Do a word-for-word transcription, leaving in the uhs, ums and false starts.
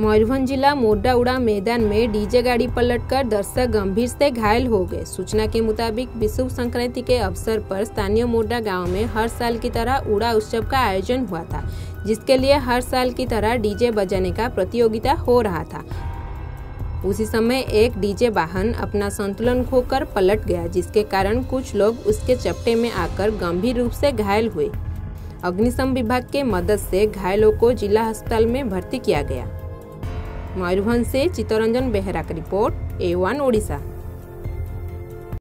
मयूरभंज जिला मोडा उड़ा मैदान में डीजे गाड़ी पलटकर दर्शक गंभीर से घायल हो गए। सूचना के मुताबिक विषु संक्रांति के अवसर पर स्थानीय मोडा गांव में हर साल की तरह उड़ा उत्सव का आयोजन हुआ था, जिसके लिए हर साल की तरह डीजे बजाने का प्रतियोगिता हो रहा था। उसी समय एक डीजे वाहन अपना संतुलन खोकर पलट गया, जिसके कारण कुछ लोग उसके चपेट में आकर गंभीर रूप से घायल हुए। अग्निशम विभाग के मदद से घायलों को जिला अस्पताल में भर्ती किया गया। मयूरभंज से चित्तरंजन बेहरा की रिपोर्ट ए वन ओडिशा।